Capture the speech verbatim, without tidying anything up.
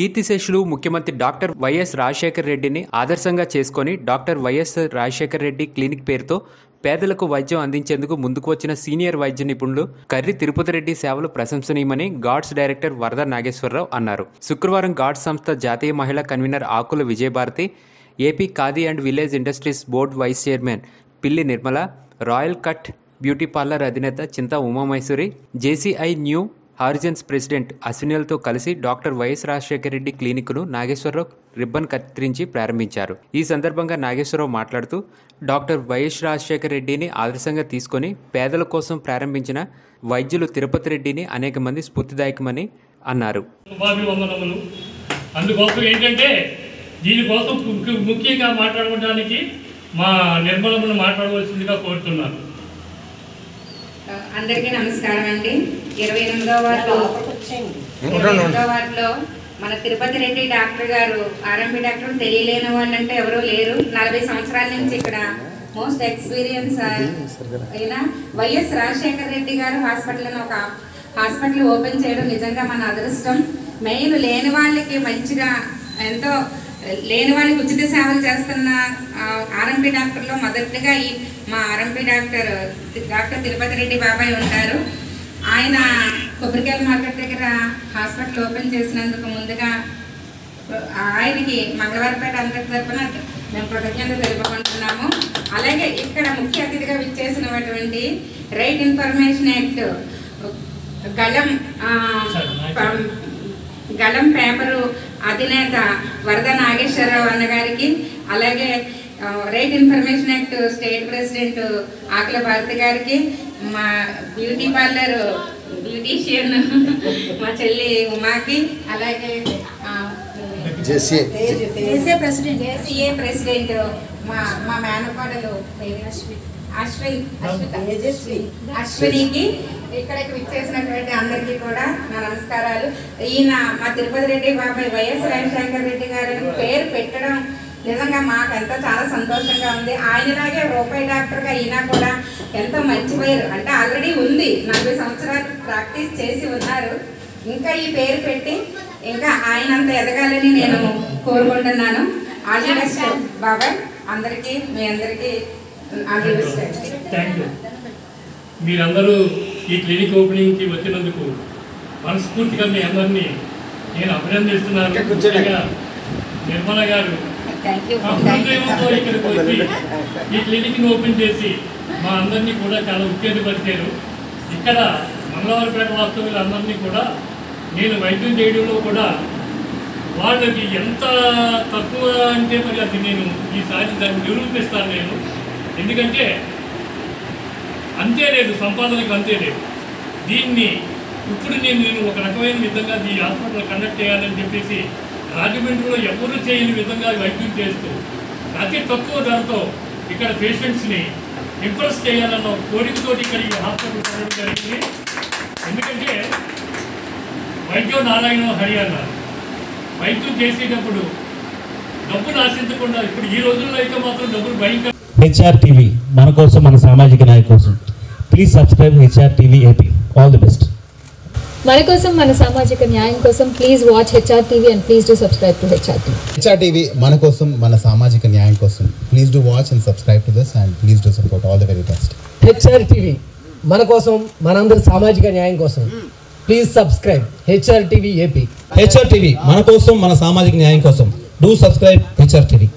కీర్తిశేషులు ముఖ్యమంత్రి doctor YS Rajasekhara రెడ్డిని ఆదర్శంగా చేసుకొని doctor YS Rajasekhara Reddy clinic పేరుతో పేదలకు వైద్యం అందించేందుకు ముందుకు వచ్చిన సీనియర్ వైద్య నిపుణులు కర్రి తిరుపతి రెడ్డి సేవలు ప్రశంసనీయమని గాడ్స్ డైరెక్టర్ వర్ధర నాగేశ్వరరావు అన్నారు. శుక్రవారం గాడ్స్ సంస్థ జాతీయ మహిళా convener Akula Vijayabharathi, AP khadi and village industries board vice chairman Pilli Nirmala, royal cut beauty parlour అధినేత Chinta Umamaheswari, JCI new ఆర్జన్స్ president అశ్వినిలతో కలిసి డాక్టర్ వైఎస్ రాజశేఖర రెడ్డి క్లినిక్ను నాగేశ్వరరావు రిబ్బన్ కత్తిరించి ప్రారంభించారు. ఈ సందర్భంగా నాగేశ్వరరావు మాట్లాడుతూ, డాక్టర్ వైఎస్ రాజశేఖర రెడ్డిని ఆదర్శంగా తీసుకొని పేదల కోసం ప్రారంభించిన వైద్యులు తిరుపతి రెడ్డిని అనేక మంది స్ఫూర్తిదాయకమని అన్నారు. అందుకోసం ఏంటంటే దీనికోసం ముఖ్యంగా మాట్లాడడానికి మా నిర్మలమ్మను మాట్లాడవలసిందిగా కోరుతున్నాను. అందరికీ నమస్కారం అండి. ఇరవై ఎనిమిదో వార్డు ఇరవై ఎనిమిదో వార్డులో మన తిరుపతి రెడ్డి డాక్టర్ గారు, ఆర్ఎంపీ డాక్టర్, తెలియలేని వాళ్ళంటే ఎవరూ లేరు. నలభై సంవత్సరాల నుంచి ఇక్కడ మోస్ట్ ఎక్స్పీరియన్స్ అయినా వైఎస్ రాజశేఖర రెడ్డి గారు హాస్పిటల్ ఒక హాస్పిటల్ ఓపెన్ చేయడం నిజంగా మన అదృష్టం. మెయిన్ లేని వాళ్ళకి మంచిగా ఎంతో లేని వాళ్ళకి ఉచిత సేవలు చేస్తున్న ఆర్ఎంపీ డాక్టర్లో మొదటిగా ఈ మా RMP doctor doctor Tirupati Reddy బాబాయ్ ఉంటారు. ఆయన కొబ్బరికాయల మార్కెట్ దగ్గర హాస్పిటల్ ఓపెన్ చేసినందుకు ముందుగా ఆయనకి మంగళవారపేట అందరి తరఫున మేము కృతజ్ఞత తెలుపుకుంటున్నాము. అలాగే ఇక్కడ ముఖ్య అతిథిగా విచ్చేసినటువంటి రైట్ ఇన్ఫర్మేషన్ యాక్ట్ గళం గళం పేపరు అధినేత వర్ధర నాగేశ్వరరావు అన్నగారికి, అలాగే right information act state president Akula Bharathi గారికి, మా బ్యూటీ పార్లర్ బ్యూటీషియన్ మా చెల్లి ఉమాకి, అలాగే ప్రెసిడెంట్ మా మా మేనకోడలు అశ్విన్ అశ్వినికి, ఇక్కడికి విచ్చేసినటువంటి అందరికీ కూడా నా నమస్కారాలు. ఈయన మా తిరుపతి రెడ్డి బాబాయ్ వైఎస్ రాజశేఖర రెడ్డి గారిని పేరు పెట్టడం నిజంగా మాకెంతో చాలా సంతోషంగా ఉంది. ఆయనలాగే రూపాయి డాక్టర్గా ఈయన కూడా ఎంతో మంచి పేరు, అంటే ఆల్రెడీ ఉంది, నలభై సంవత్సరాలు ప్రాక్టీస్ చేసి ఉన్నారు. ఇంకా ఈ పేరు పెట్టి ఇంకా ఆయన అంత ఎదగాలని నేను కోరుకుంటున్నాను. ఆర్జన్స్ బాబాయ్ అందరికీ, మీ అందరికీ థ్యాంక్ యూ. మీరందరూ ఈ క్లినిక్ ఓపెనింగ్కి వచ్చినందుకు మనస్ఫూర్తిగా మీ అందరినీ నేను అభినందిస్తున్నాను. నిర్మల గారు ఇక్కడికి వచ్చి ఈ క్లినిక్ని ఓపెన్ చేసి మా అందరినీ కూడా చాలా ఉత్తేజపరిచారు. ఇక్కడ మంగళవారపేట వాస్తవులందరినీ కూడా నేను వైద్యం చేయడంలో కూడా వాళ్ళకి ఎంత తక్కువ అంటే మరి అది నేను ఈసారి దాన్ని నిరూపిస్తాను నేను. ఎందుకంటే అంతే లేదు, సంపాదనకు అంతే లేదు. దీన్ని ఇప్పుడు నేను నేను ఒక రకమైన విధంగా ఈ హాస్పిటల్ కండక్ట్ చేయాలని చెప్పేసి రాజమండ్రిలో ఎవరూ చేయని విధంగా వైద్యం చేస్తూ అతి తక్కువ ధరతో ఇక్కడ పేషెంట్స్ని ఇంప్రెస్ చేయాలన్న కోరికతో ఇక్కడ ఈ హాస్పిటల్ పెట్టడం జరిగింది. ఎందుకంటే వైద్యం నారాయణ హరి అన్నారు. వైద్యం చేసేటప్పుడు డబ్బును ఆశించకుండా, ఇప్పుడు ఈ రోజుల్లో అయితే మాత్రం డబ్బులు భయంకర. హెచ్ఆర్ టీవీ మన కోసం, మన సామాజిక న్యాయం కోసం. Please subscribe HR TV AP. All the best. మన కోసం, మన సామాజిక న్యాయం కోసం. Please watch HR TV and please do subscribe to HR TV. HR TV మన కోసం, మన సామాజిక న్యాయం కోసం. Please do watch and subscribe to this and please do support. All the very best. HR TV మన కోసం, మనందరి సామాజిక న్యాయం కోసం. Please subscribe HR TV AP. HR TV మన కోసం, మన సామాజిక న్యాయం కోసం. Do subscribe HR TV.